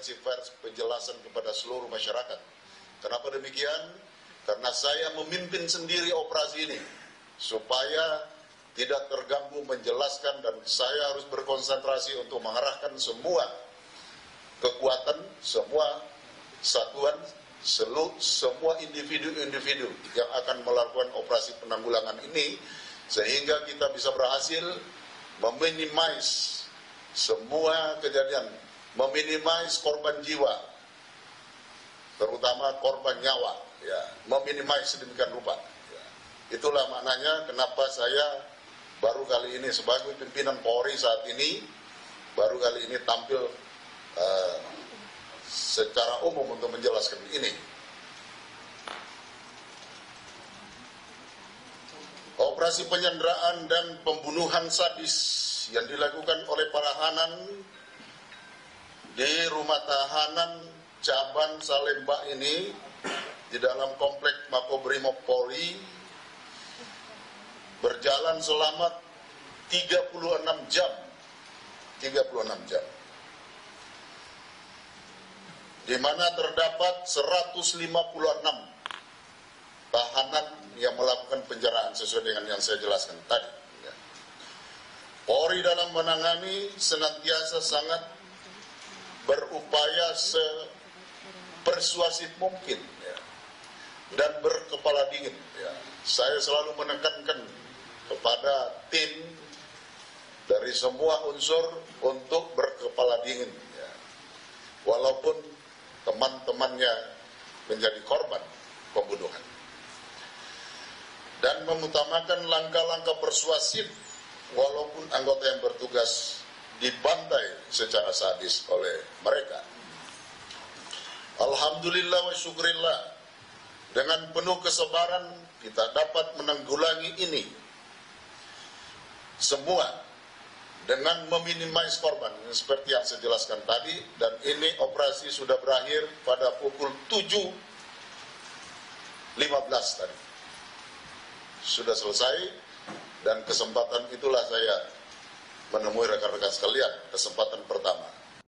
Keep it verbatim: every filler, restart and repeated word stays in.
konferensi pers penjelasan kepada seluruh masyarakat. Kenapa demikian? Karena saya memimpin sendiri operasi ini, supaya tidak terganggu menjelaskan, dan saya harus berkonsentrasi untuk mengarahkan semua kekuatan, semua satuan, seluruh semua individu-individu yang akan melakukan operasi penanggulangan ini, sehingga kita bisa berhasil meminimais semua kejadian, meminimais korban jiwa, terutama korban nyawa, ya, meminimais sedemikian rupa. Ya. Itulah maknanya kenapa saya baru kali ini sebagai pimpinan Polri saat ini, baru kali ini tampil uh, secara umum untuk menjelaskan ini. Operasi penyanderaan dan pembunuhan sadis yang dilakukan oleh tahanan di rumah tahanan Cabang Salemba ini di dalam komplek Mako Brimob Polri berjalan selama tiga puluh enam jam. tiga puluh enam jam. Di mana terdapat seratus lima puluh enam tahanan yang melakukan penjaraan sesuai dengan yang saya jelaskan tadi. Polri dalam menangani senantiasa sangat berupaya sepersuasif mungkin, ya, dan berkepala dingin. Ya. Saya selalu menekankan kepada tim dari semua unsur untuk berkepala dingin, ya, walaupun teman-temannya menjadi korban pembunuhan, dan mengutamakan langkah-langkah persuasif. Walaupun anggota yang bertugas dibantai secara sadis oleh mereka. Alhamdulillah wa syukurillah, dengan penuh kesabaran kita dapat menanggulangi ini semua dengan meminimais korban seperti yang saya jelaskan tadi, dan ini operasi sudah berakhir pada pukul tujuh lewat lima belas tadi. Sudah selesai. Dan kesempatan itulah saya menemui rekan-rekan sekalian, kesempatan pertama.